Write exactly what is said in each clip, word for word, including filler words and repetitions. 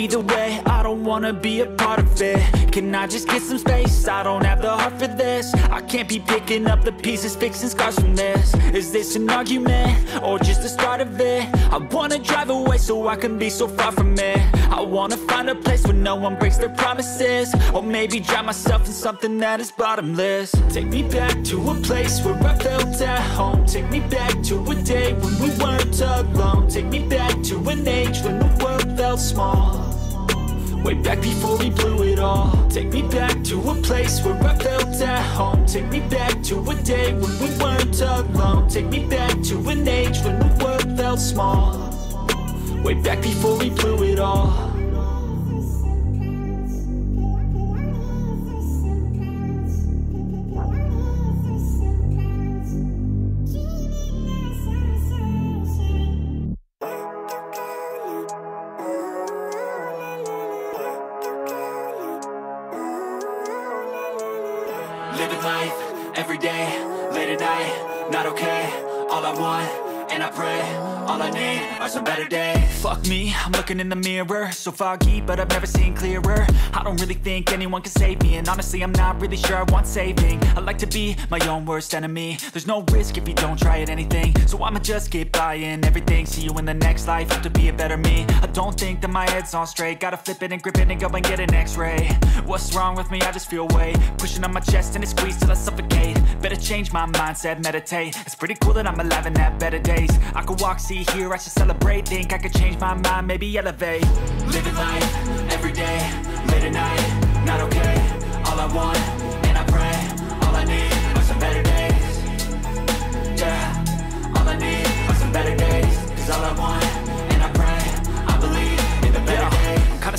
Either way, I I don't wanna be a part of it. Can I just get some space? I don't have the heart for this. I can't be picking up the pieces, fixing scars from this. Is this an argument, or just the start of it? I wanna drive away so I can be so far from it. I wanna find a place where no one breaks their promises, or maybe drown myself in something that is bottomless. Take me back to a place where I felt at home. Take me back to a day when we weren't alone. Take me back to an age when the world felt small, way back before we blew it all. Take me back to a place where I felt at home. Take me back to a day when we weren't alone. Take me back to an age when the world felt small, way back before we blew it all. Living life, every day, late at night, not okay. All I want, and I pray, all I need are some better days. Fuck me, I'm looking in the mirror, so foggy, but I've never seen clearer. I don't really think anyone can save me, and honestly, I'm not really sure I want saving. I like to be my own worst enemy. There's no risk if you don't try at anything, so I'ma just get buying everything. See you in the next life, have to be a better me. I don't think that my head's on straight, gotta flip it and grip it and go and get an x-ray. What's wrong with me? I just feel weight pushing on my chest and it squeezed till I suffocate. Better change my mindset, meditate. It's pretty cool that I'm alive and have better days. I could walk, see, hear, I should celebrate. Think I could change my mind, maybe elevate. Living life, every day, late at night, not okay. All I want, and I pray, all I need are some better days. Yeah, all I need are some better days. Cause all I want, and I pray, I believe in the better days. Kinda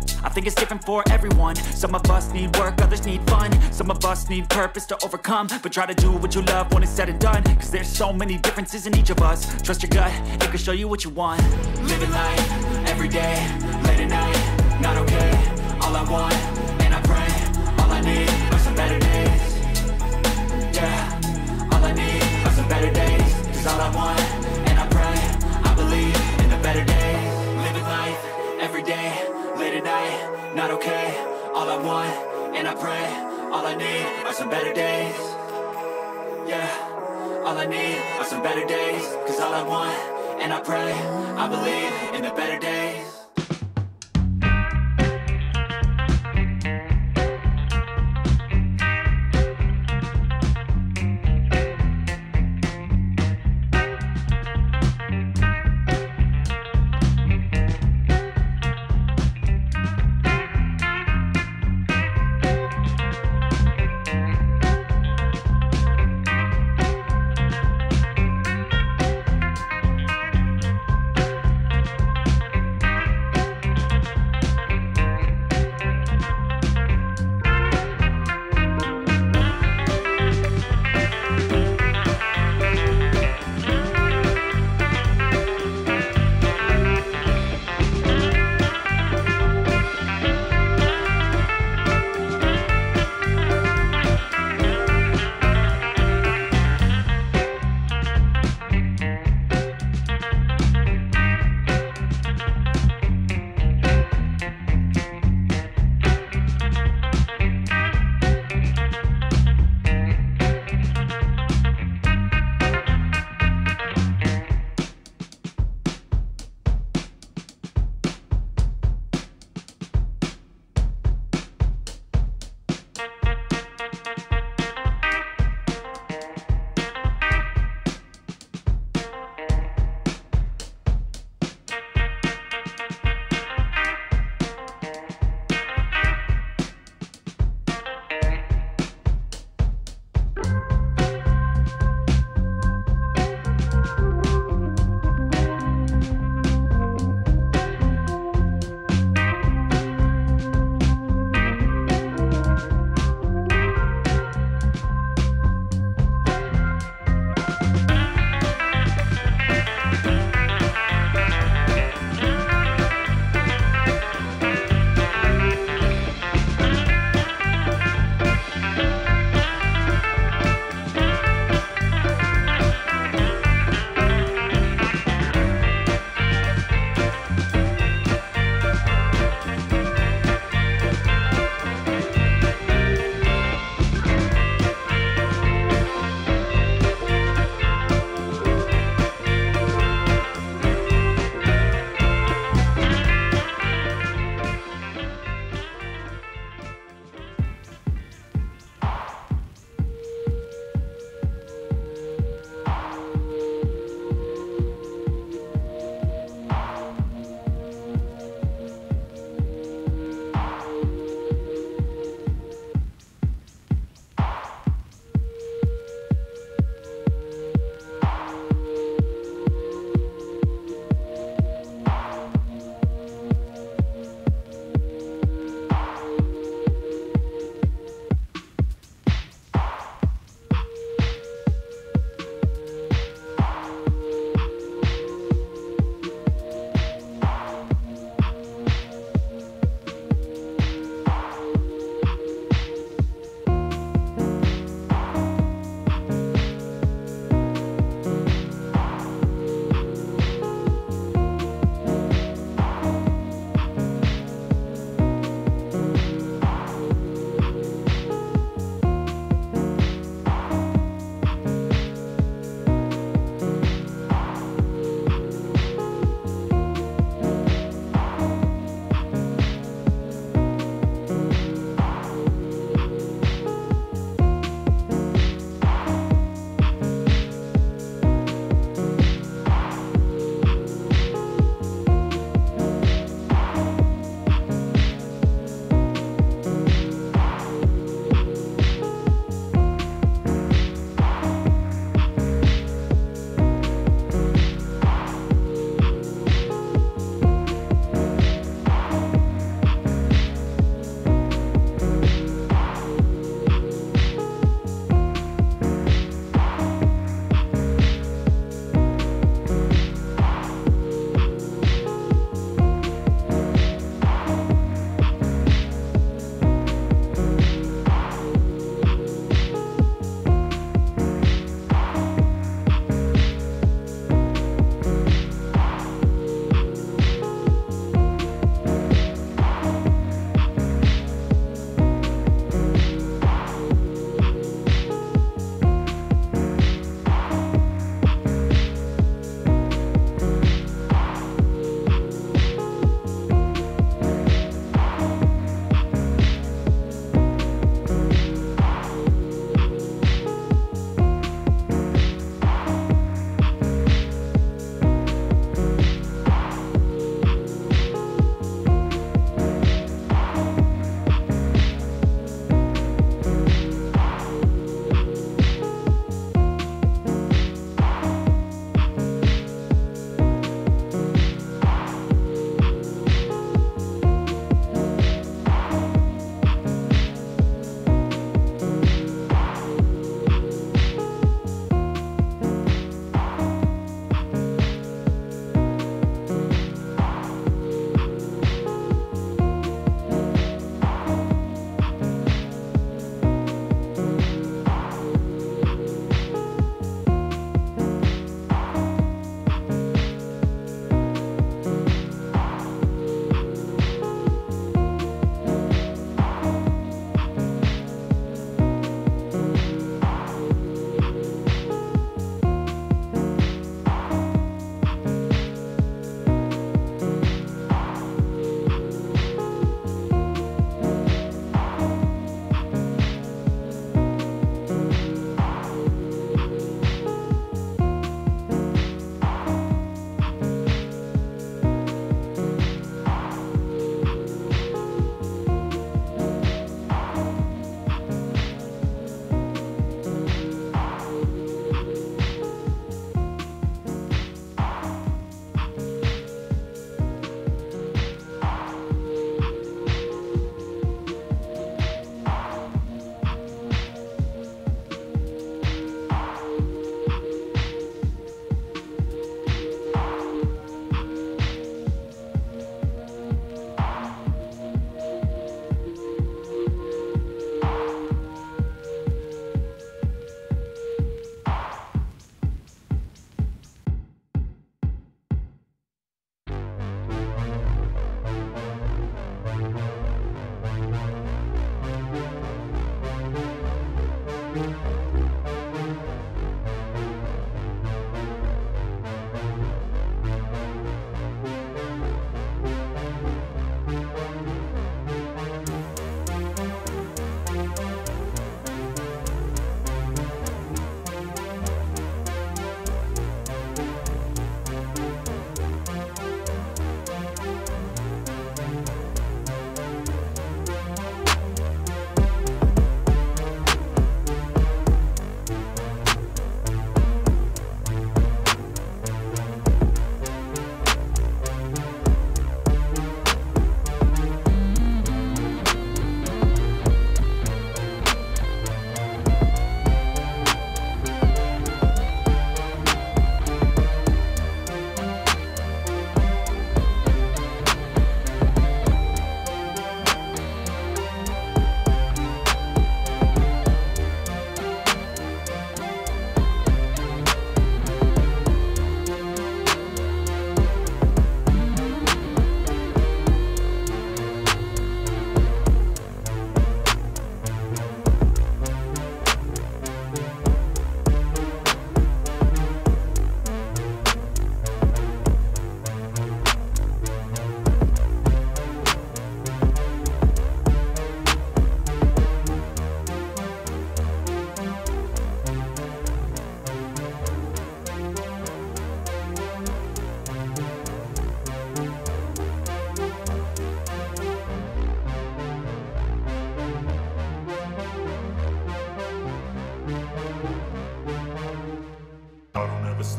I think it's different for everyone. Some of us need work, others need fun. Some of us need purpose to overcome, but try to do what you love when it's said and done. Cause there's so many differences in each of us. Trust your gut, it can show you what you want. Living life, every day, late at night, not okay. All I want, and I pray, all I need are some better days. Yeah, all I need are some better days. Cause all I want, and I pray, I believe in the better days. Living life, every day, late at night, not okay. All I want, and I pray, all I need are some better days. Yeah. All I need are some better days, cause all I want, and I pray, I believe in the better days.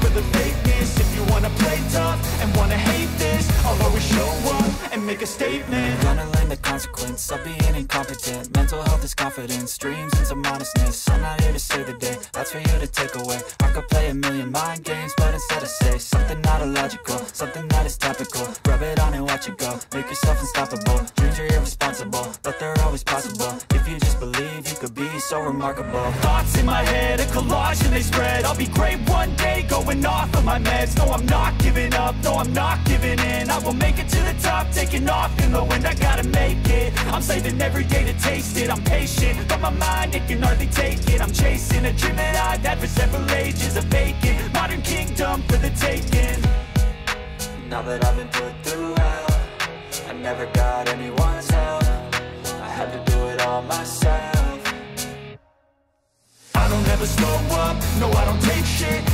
for the fakeness. If you wanna play tough and wanna hate this, I'll always show up and make a statement. The consequence of being incompetent. Mental health is confidence, dreams and some modestness. I'm not here to save the day, that's for you to take away. I could play a million mind games, but instead I say something not illogical, something that is topical. Rub it on and watch it go, make yourself unstoppable. Dreams are irresponsible, but they're always possible. If you just believe, you could be so remarkable. Thoughts in my head, a collage and they spread. I'll be great one day, going off of my meds. No, I'm not giving up, no, I'm not giving in. I will make it to the top, taking off in the wind. I gotta make it, I'm saving every day to taste it. I'm patient, but my mind, it can hardly take it. I'm chasing a dream that I've had for several ages. A vacant, modern kingdom for the taking. Now that I've been put through hell, I never got anyone's help. I had to do it all myself. I don't ever slow up, no I don't take shit.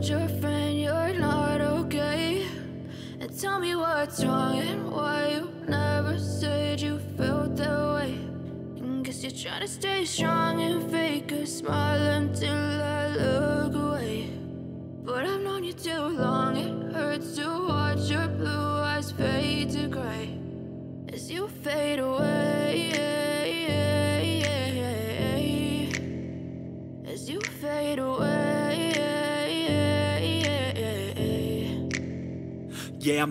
told your friend you're not okay, and tell me what's wrong and why you never said you felt that way. And guess you're trying to stay strong and fake a smile until I look away. But I've known you too long, it hurts to watch your blue eyes fade to gray as you fade away, as you fade away. Yeah, I'm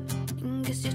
You're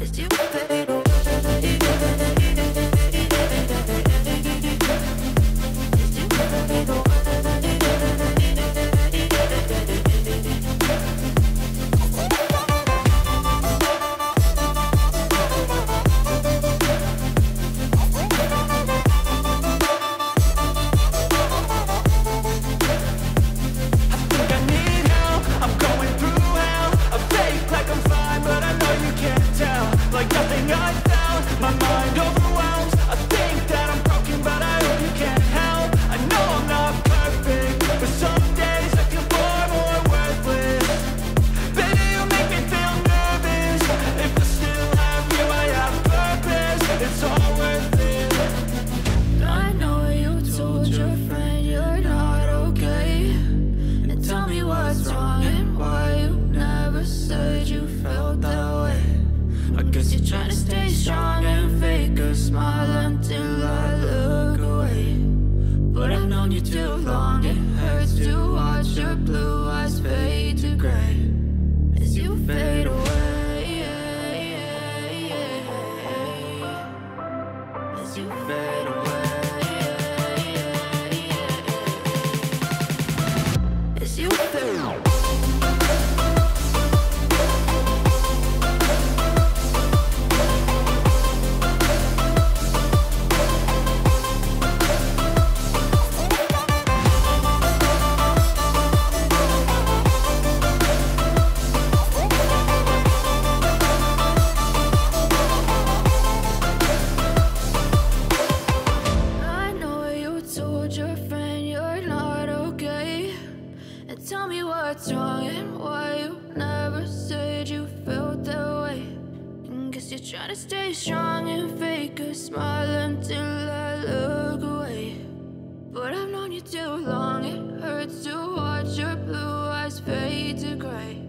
as you fade away. Too long, it hurts to watch your blue eyes fade to gray